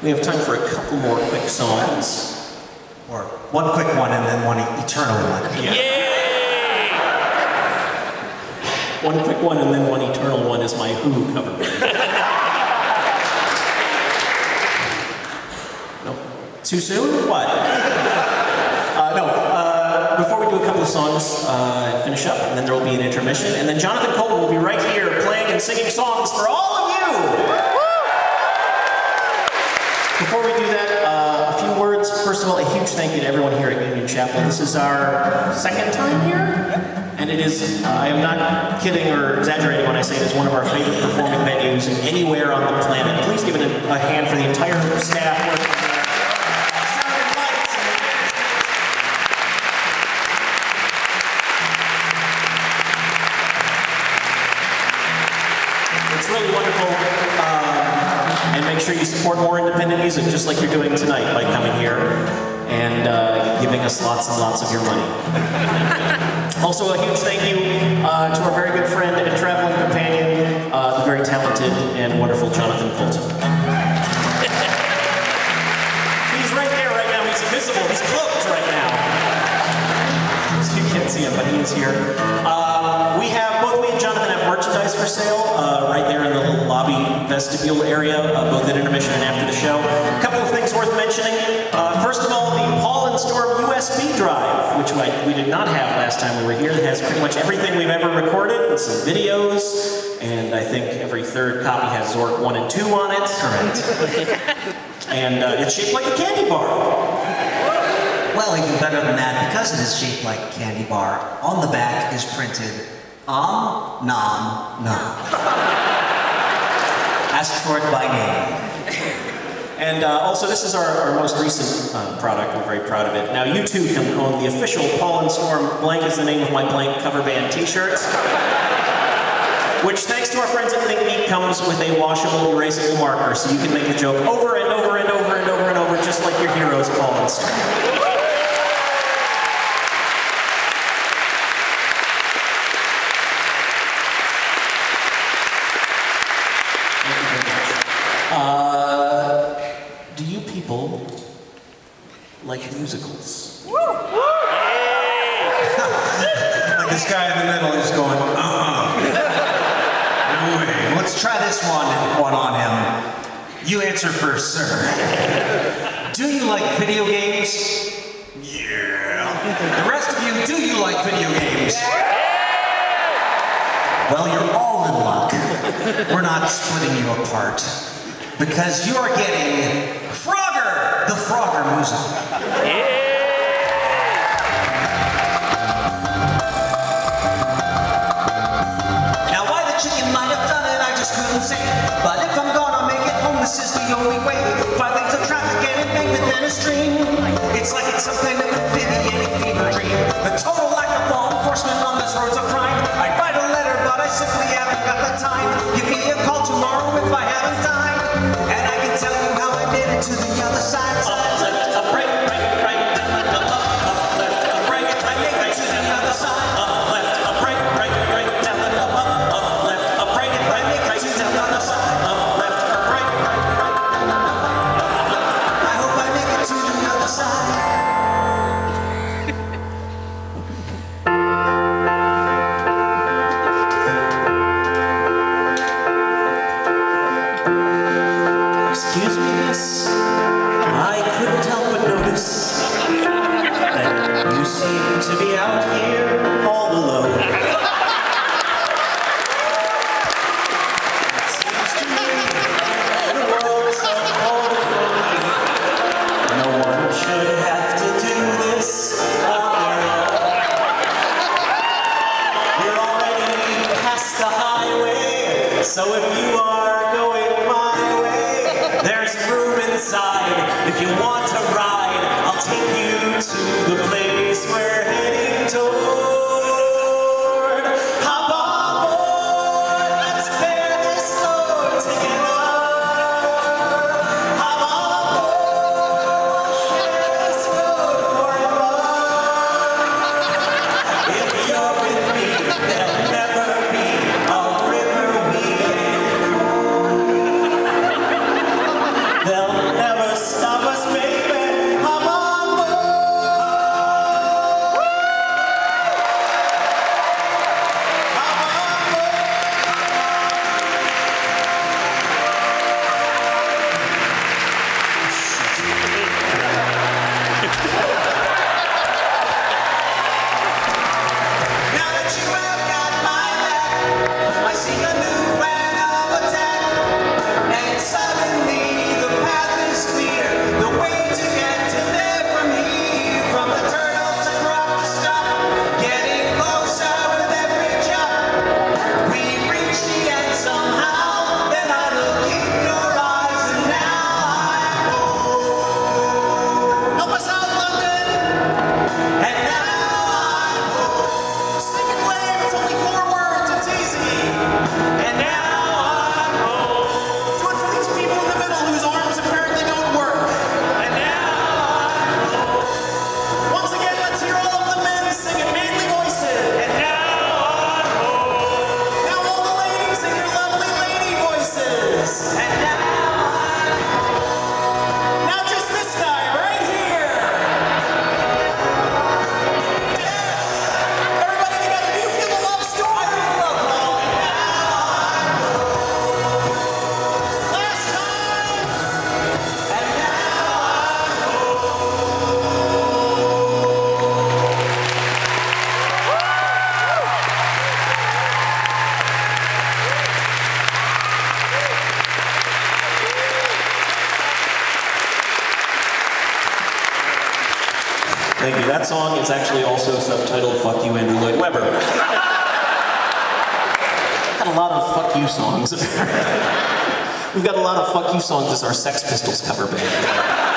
We have time for a couple more quick songs. Or one quick one and then one eternal one. Yeah. Yay! One quick one and then one eternal one is my Who cover band. No. Too soon? What? Before we do a couple of songs, finish up, and then there will be an intermission, and then Jonathan Coulton will be right here playing and singing songs for all of you! Before we do that, a few words. First of all, a huge thank you to everyone here at Union Chapel. This is our second time here, and it is, I am not kidding or exaggerating when I say it is one of our favorite performing venues anywhere on the planet. Please give it a hand for the entire staff. You support more independent music just like you're doing tonight by coming here and giving us lots and lots of your money. Also, a huge thank you to our very good friend and traveling companion, the very talented and wonderful Jonathan Coulton. He's right there right now. He's invisible. He's cloaked right now. So you can't see him, but he is here. For sale right there in the little lobby vestibule area, both at intermission and after the show. A couple of things worth mentioning. First of all, the Paul and Storm USB drive, which we did not have last time we were here. It has pretty much everything we've ever recorded, with some videos, and I think every third copy has Zork 1 and 2 on it. Correct. And it's shaped like a candy bar. Well, even better than that, because it is shaped like a candy bar, on the back is printed Om Nom Nom. Ask for it by name. And also, this is our most recent product. We're very proud of it. Now, you too can own the official Paul and Storm Blank is the name of my blank cover band t-shirts, which, thanks to our friends at ThinkGeek, comes with a washable, erasable marker, so you can make the joke over and over and over and over and over, just like your heroes, Paul and Storm. Like musicals. Woo! Woo! Like this guy in the middle is going, No way. Let's try this one on him. You answer first, sir. Do you like video games? Yeah. The rest of you, do you like video games? Yeah. Well, you're all in luck. We're not splitting you apart, because you are getting Frogger, the Frogger musical. Yeah! Now, why the chicken might have done it, I just couldn't say. But if I'm gonna make it home, this is the only way. 5 lanes of traffic and it made the dentist dream. It's like it's something that could fit in any fever dream. The total lack of law enforcement on this road's a crime. I'd write a letter, but I simply haven't got the time. Give me a call tomorrow if I haven't died, and I can tell you how I made it to the other side. Thank you. That song is actually also subtitled Fuck You, Andrew Lloyd Webber. We've got a lot of fuck you songs. We've got a lot of fuck you songs as our Sex Pistols cover band.